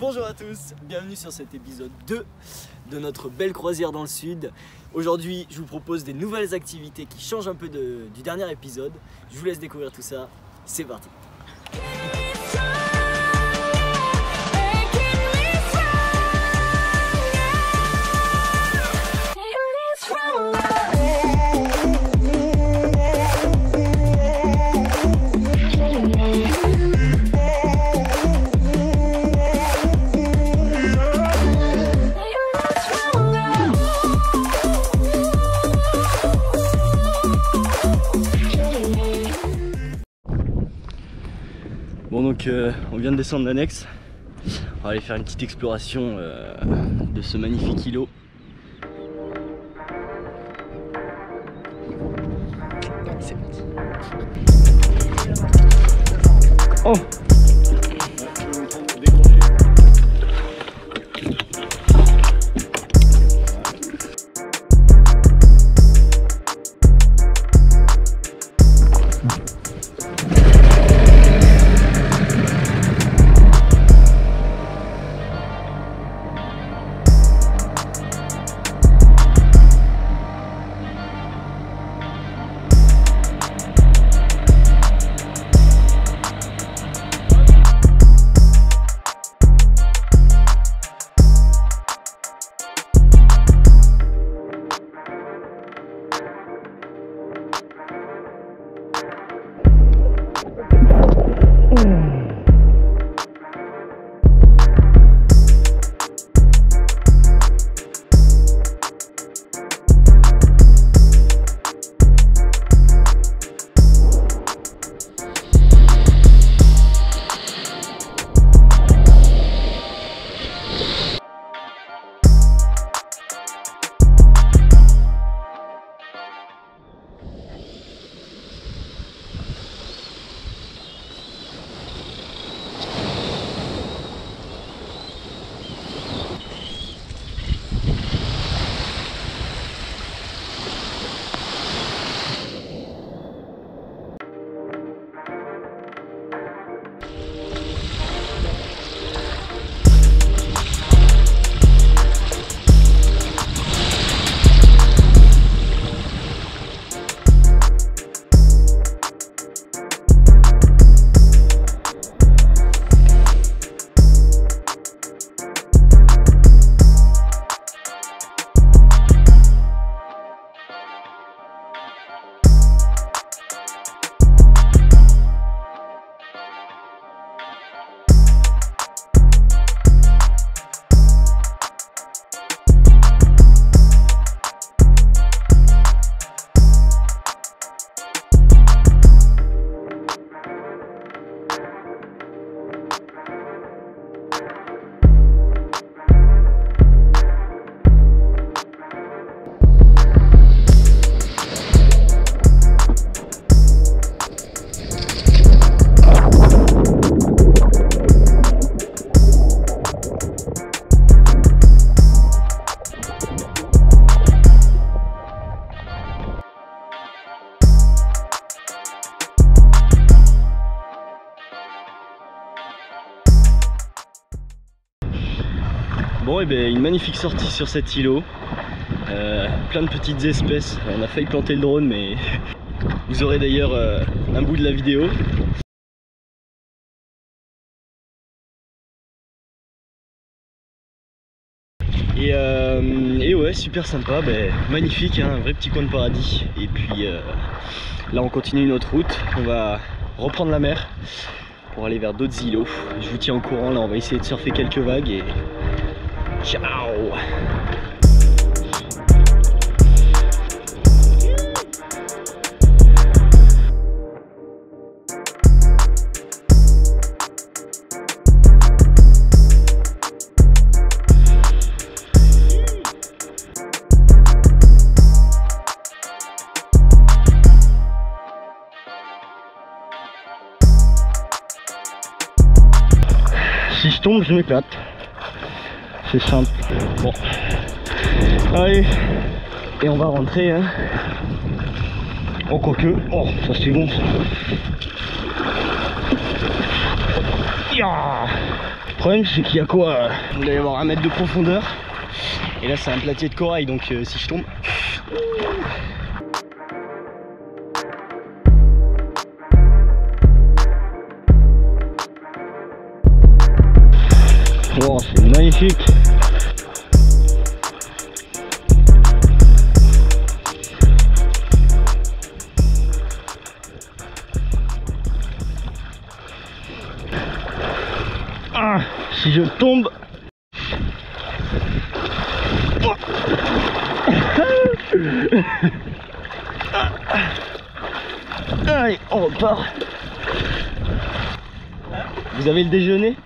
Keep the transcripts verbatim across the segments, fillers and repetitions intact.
Bonjour à tous, bienvenue sur cet épisode deux de notre belle croisière dans le sud. Aujourd'hui, je vous propose des nouvelles activités qui changent un peu de, du dernier épisode. Je vous laisse découvrir tout ça, c'est parti. Bon, donc euh, on vient de descendre l'annexe, on va aller faire une petite exploration euh, de ce magnifique îlot. C'est parti. Oh, bon, et bien, une magnifique sortie sur cet îlot, euh, plein de petites espèces. On a failli planter le drone, mais vous aurez d'ailleurs euh, un bout de la vidéo. Et, euh, et ouais, super sympa, bah, magnifique, hein, un vrai petit coin de paradis. Et puis euh, là on continue notre route, on va reprendre la mer pour aller vers d'autres îlots. Je vous tiens au courant, là on va essayer de surfer quelques vagues et... ciao. Si je tombe, je m'éclate. C'est simple. Bon. Allez. Et on va rentrer. Hein. Oh, quoique. Oh, ça c'est bon. Ça. Yeah. Le problème c'est qu'il y a quoi, il doit y avoir un mètre de profondeur. Et là c'est un platier de corail, donc euh, si je tombe... Wow, c'est magnifique. Ah, si je tombe... Oh. Allez, on repart. Vous avez le déjeuner ?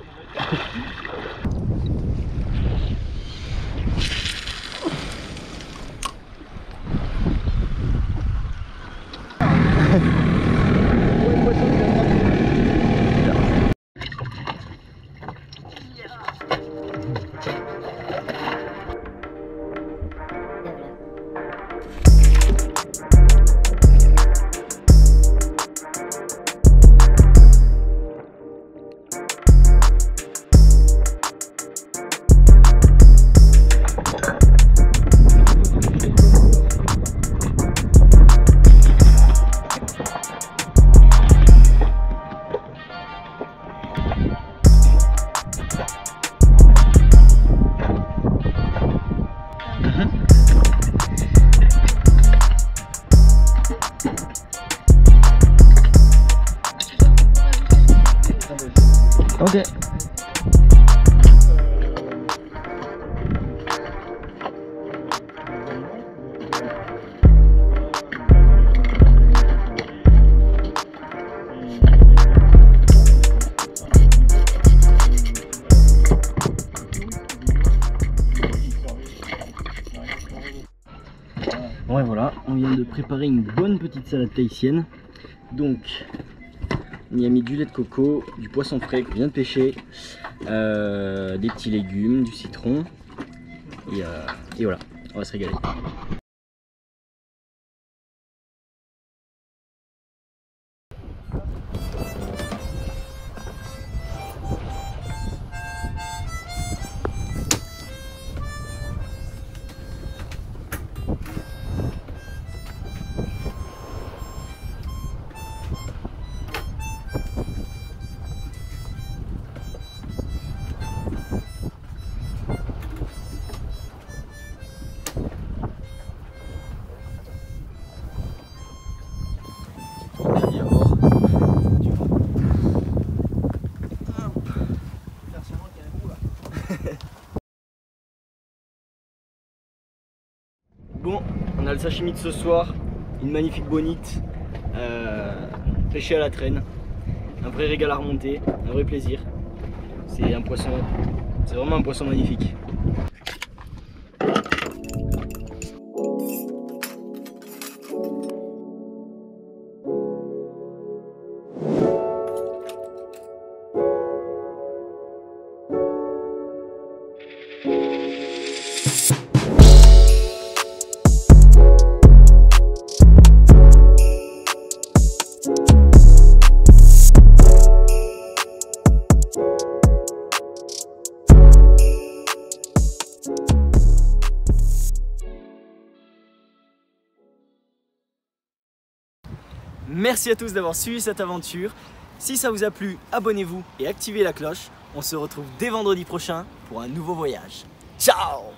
Ok. Ouais, voilà, on vient de préparer une bonne petite salade tahitienne. Donc on y a mis du lait de coco, du poisson frais qu'on vient de pêcher, euh, des petits légumes, du citron, et, euh, et voilà, on va se régaler. Bon, on a le sashimi de ce soir, une magnifique bonite, euh, pêchée à la traîne, un vrai régal à remonter, un vrai plaisir. C'est un poisson, c'est vraiment un poisson magnifique. Merci à tous d'avoir suivi cette aventure. Si ça vous a plu, abonnez-vous et activez la cloche. On se retrouve dès vendredi prochain pour un nouveau voyage. Ciao!